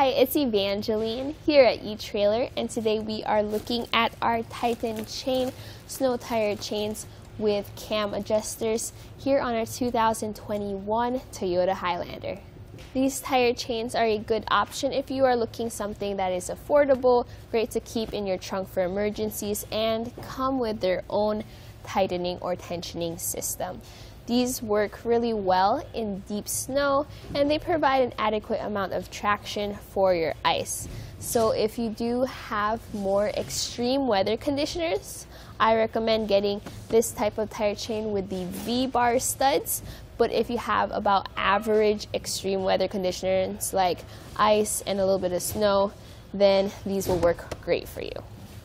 Hi, it's Evangeline here at etrailer, and today we are looking at our Titan Chain snow tire chains with cam adjusters here on our 2021 Toyota Highlander. These tire chains are a good option if you are looking something that is affordable, great to keep in your trunk for emergencies, and come with their own tightening or tensioning system. These work really well in deep snow, and they provide an adequate amount of traction for your ice. So if you do have more extreme weather conditions, I recommend getting this type of tire chain with the V-Bar studs. But if you have about average extreme weather conditions like ice and a little bit of snow, then these will work great for you.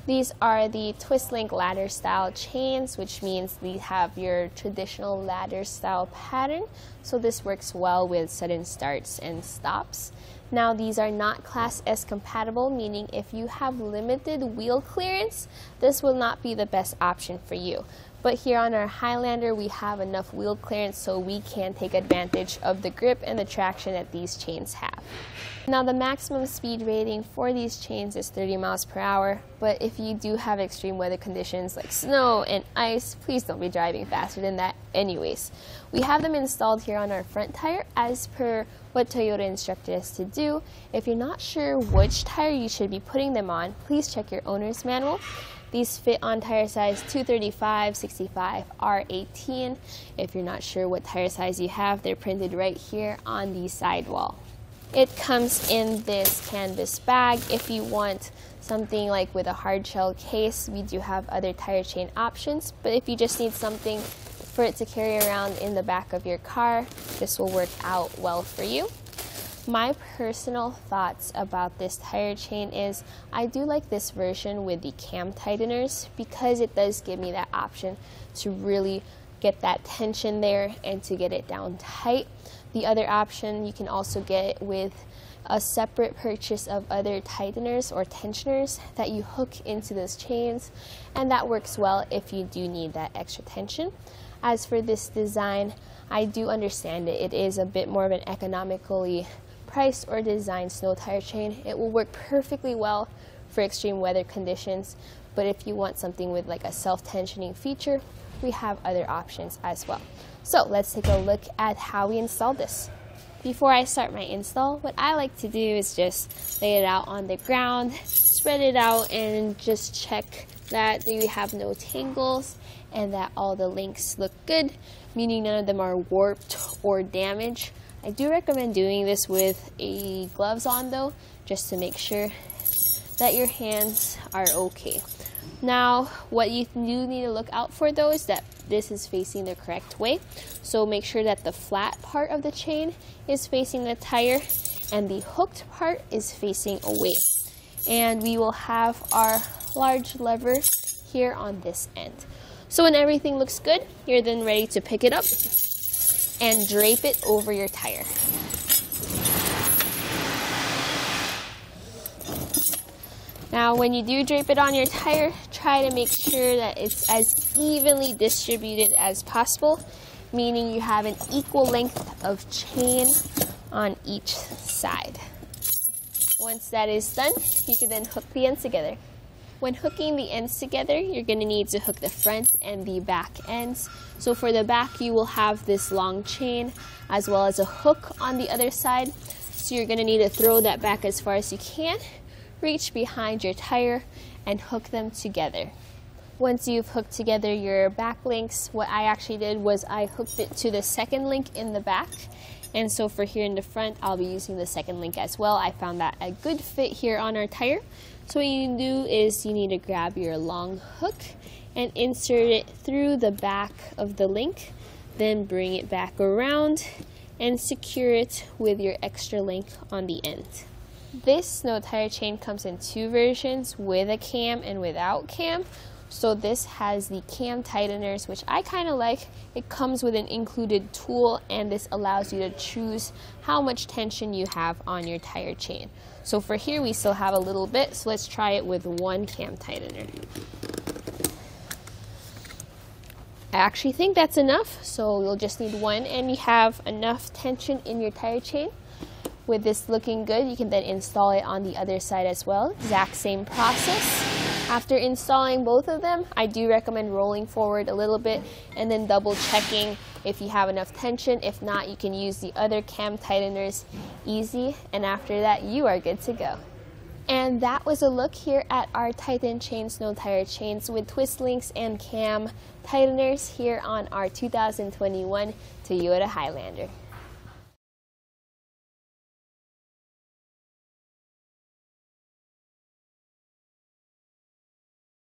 These are the twist link ladder style chains, which means they have your traditional ladder style pattern. So this works well with sudden starts and stops. Now these are not Class S compatible, meaning if you have limited wheel clearance, this will not be the best option for you. But here on our Highlander, we have enough wheel clearance so we can take advantage of the grip and the traction that these chains have. Now the maximum speed rating for these chains is 30 miles per hour, but if you do have extreme weather conditions like snow and ice, please don't be driving faster than that anyways. We have them installed here on our front tire as per what Toyota instructed us to do. If you're not sure which tire you should be putting them on, please check your owner's manual. These fit on tire size 235, 65, R18. If you're not sure what tire size you have, they're printed right here on the sidewall. It comes in this canvas bag. If you want something like with a hard shell case, we do have other tire chain options, but if you just need something for it to carry around in the back of your car, this will work out well for you. My personal thoughts about this tire chain is I do like this version with the cam tighteners because it does give me that option to really get that tension there and to get it down tight. The other option you can also get with a separate purchase of other tighteners or tensioners that you hook into those chains, and that works well if you do need that extra tension. As for this design, I do understand it. It is a bit more of an economically priced or designed snow tire chain. It will work perfectly well for extreme weather conditions, but if you want something with like a self-tensioning feature, we have other options as well. So let's take a look at how we installed this. Before I start my install, what I like to do is just lay it out on the ground, spread it out, and just check that you have no tangles and that all the links look good, meaning none of them are warped or damaged. I do recommend doing this with gloves on though, just to make sure that your hands are okay. Now, what you do need to look out for though is that this is facing the correct way. So make sure that the flat part of the chain is facing the tire and the hooked part is facing away. And we will have our large lever here on this end. So when everything looks good, you're then ready to pick it up and drape it over your tire. Now, when you do drape it on your tire, try to make sure that it's as evenly distributed as possible, meaning you have an equal length of chain on each side. Once that is done, you can then hook the ends together. When hooking the ends together, you're going to need to hook the front and the back ends. So for the back, you will have this long chain as well as a hook on the other side. So you're going to need to throw that back as far as you can, reach behind your tire and hook them together. Once you've hooked together your back links, what I actually did was I hooked it to the second link in the back. And so for here in the front, I'll be using the second link as well. I found that a good fit here on our tire. So what you do is you need to grab your long hook and insert it through the back of the link, then bring it back around and secure it with your extra link on the end. This snow tire chain comes in two versions, with a cam and without cam. So this has the cam tighteners, which I kind of like. It comes with an included tool, and this allows you to choose how much tension you have on your tire chain. So for here, we still have a little bit, so let's try it with one cam tightener. I actually think that's enough, so you'll just need one, and you have enough tension in your tire chain. With this looking good, you can then install it on the other side as well. Exact same process. After installing both of them, I do recommend rolling forward a little bit and then double checking if you have enough tension. If not, you can use the other cam tighteners easy, and after that, you are good to go. And that was a look here at our Titan Chain snow tire chains with twist links and cam tighteners here on our 2021 Toyota Highlander.